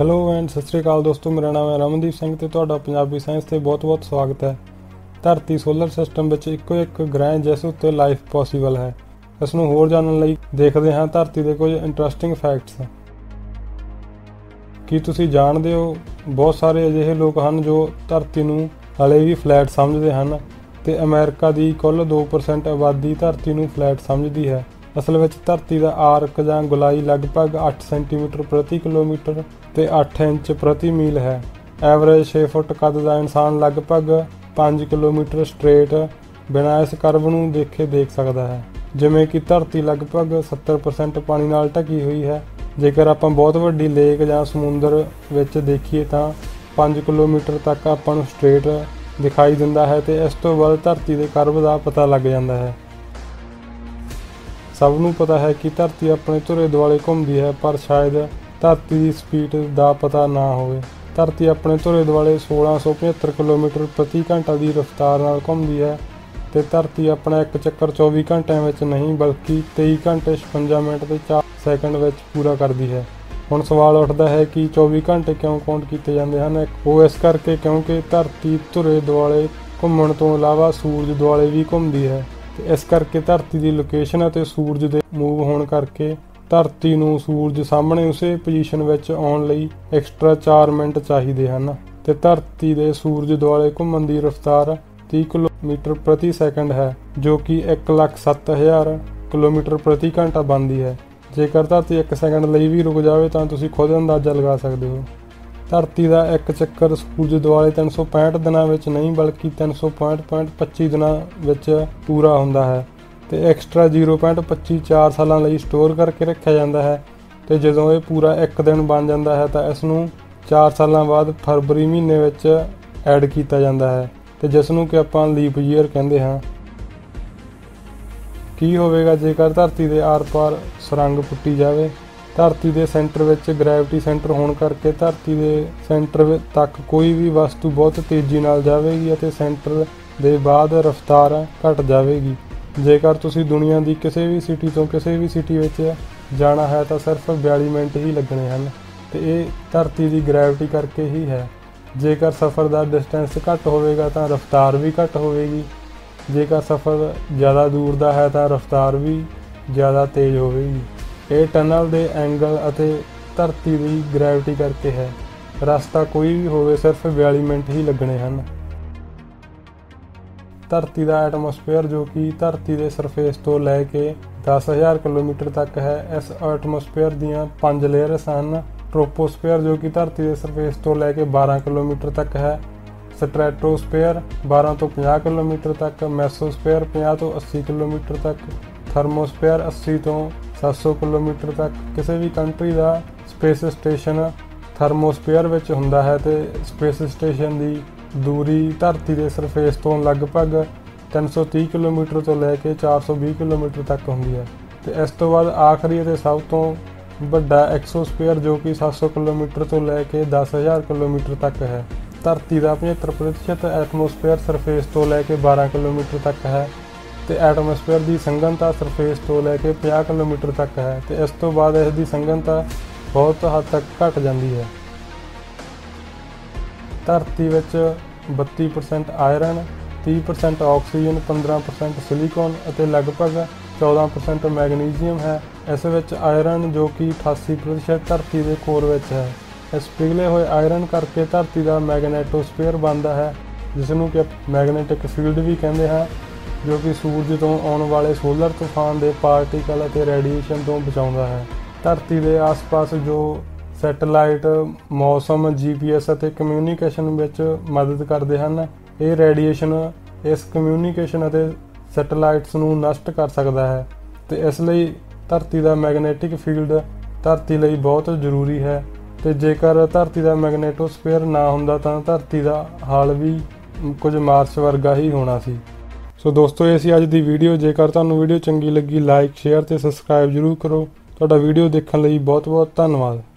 Hello and सत श्री अकाल दोस्तों, मेरा नाम है रमनदीप सिंह ते तुहाडा पंजाबी साइंस ते बहुत-बहुत स्वागत है। धरती सोलर सिस्टम विच इक्को एक ग्रह जिस उत्ते लाइफ पॉसीबल है। इस नूं होर जानन लई देखदे हां धरती दे कुछ इंटरस्टिंग फैक्ट्स। की तुसीं जाणदे हो बहुत सारे अजिहे लोग हन जो धरती नूं हले भी फ्लैट समझदे हन ते अमेरिका दी कुल 2% आबादी धरती नूं फ्लैट समझदी है। असल में धरती का आर्क या गुलाई लगभग 8 सेंटीमीटर प्रति किलोमीटर ते 8 इंच प्रति मील है। एवरेज 6 फुट कद का इंसान लगभग 5 किलोमीटर स्ट्रेट बिना इस करव नूं देखे देख सकता है। जिमें कि धरती लगभग 70% पानी नाल ढकी हुई है। जेकर आप बहुत वड्डी लेक या समुंदर विच देखिए तां 5 किलोमीटर तक आपको स्ट्रेट दिखाई दिंदा है ते इस तों बाद धरती के करव का पता लग जाता है। सबनों पता है कि धरती अपने धुरे दुआले घूमती है, पर शायद धरती की स्पीड का पता ना हो। धरती अपने धुरे दुआले 1675 किलोमीटर प्रति घंटा की रफ्तार नाल घूमती है तो धरती अपना एक चक्कर 24 घंटिया में नहीं बल्कि 23 घंटे 56 मिनट 4 सैकेंड में पूरा करती है। हुण सवाल उठता है कि 24 घंटे क्यों काउंट किए जाते हैं। वो इस करके क्योंकि धरती धुरे दुआले घूमने तो इलावा सूरज दुआले भी घूमती है। इस करके धरती की लोकेशन और सूरज के मूव होने करके धरती को सूरज सामने उस पोजीशन में आने लई एक्सट्रा 4 मिनट चाहिए हैं। तो धरती के सूरज दुआले घूमने की रफ्तार 30 किलोमीटर प्रति सैकेंड है, जो कि 1,07,000 किलोमीटर प्रति घंटा बनती है। जेकर धरती 1 सेकेंड लई भी रुक जाए तो तुसीं खुद अंदाज़ा लगा सकते हो। धरती का एक चक्कर सूरज दुआले 365 दिनों में नहीं बल्कि 365.25 दिनों में पूरा होता है। तो एक्सट्रा 0.25 4 साल स्टोर करके रखा जाता है। तो जो ये पूरा एक दिन बन जाता है तो इसनों 4 साल बाद फरवरी महीने में ऐड किया जाता है, तो जिसनों कि आप लीप ईयर कहते हैं। की होगा जेकर धरती के आर पार सुरंग पुट्टी जाए। धरती के सेंटर में ग्रैविटी सेंटर होने करके धरती के सेंटर तक कोई भी वस्तु बहुत तेजी नाल जाएगी और सेंटर के बाद रफ्तार घट जाएगी। जेकर तुसी दुनिया की किसी भी सिटी तो किसी भी सिटी में जाना है तो सिर्फ 42 मिनट ही लगने हैं। तो ये धरती की ग्रैविटी करके ही है। जेकर सफ़र का डिस्टेंस घट होगा तो रफ्तार भी घट होगी। जेकर सफ़र ज़्यादा दूर का है तो रफ्तार भी ज़्यादा तेज़ होगी। ये टनल के एंगल अते धरती की ग्रैविटी करके है। रास्ता कोई भी होवे सिर्फ 42 मिनट ही लगने हैं। धरती का एटमोसफेयर जो कि धरती के सरफेस तो लैके 10,000 किलोमीटर तक है। इस एटमोसफेयर दियां 5 लेयरस हैं। ट्रोपोसफेयर जो कि धरती के सरफेस तो लैके 12 किलोमीटर तक है। स्ट्रैटोसफेयर 12 तो 50 किलोमीटर तक। मेसोसफेयर 50 तो 80 किलोमीटर तक। थर्मोसफेयर 80 तो 700 किलोमीटर तक। किसी भी कंट्री का स्पेस स्टेशन थर्मोसफेयर विच हुंदा है। तो स्पेस स्टेशन की दूरी धरती के सरफेस तो लगभग 330 किलोमीटर तो लैके 420 किलोमीटर तक होंदी है। तो इस तो बाद आखिरी ते सब तो वड्डा एक्सोसफेयर जो कि 700 किलोमीटर तो लैके 10,000 किलोमीटर तक है। धरती का 75% एटमोसफेयर सरफेस तो लैके 12 किलोमीटर तक है। तो एटमोसफेयर की संघनता सरफेस तो लैके 50 किलोमीटर तक है। तो इस तो बाद इसकी संघनता बहुत हद तक घट जाती है। धरती में 32% आयरन, 30% ऑक्सीजन, 15% सिलीकॉन और लगभग 14% मैगनीजियम है। इस विच आयरन जो कि 88% धरती के कोर विच है। इस पिघले हुए आयरन करके धरती का मैगनैटोस्फीयर बनता है, जिसनों कि मैगनैटिक फील्ड भी कहते हैं, जो कि सूरज तो आने वाले सोलर तूफान के पार्टिकल और रेडिएशन तो बचाता है। धरती के आस पास जो सैटेलाइट मौसम GPS और कम्यूनीकेशन में मदद करते हैं। ये रेडिएशन इस कम्यूनीकेशन और सैटेलाइट्स को नष्ट कर सकता है। तो इसलिए धरती का मैगनैटिक फील्ड धरती लिए बहुत जरूरी है। तो जेकर धरती का मैगनैटोस्फीयर ना होता तो धरती का हाल भी कुछ मार्स वर्गा ही होना सी। सो दोस्तों ये सी अज दी वीडियो। जेकर तुहानूं वीडियो चंगी लगी लाइक शेयर ते सब्सक्राइब जरूर करो। तुहाडा वीडियो देखण लई बहुत बहुत धन्नवाद।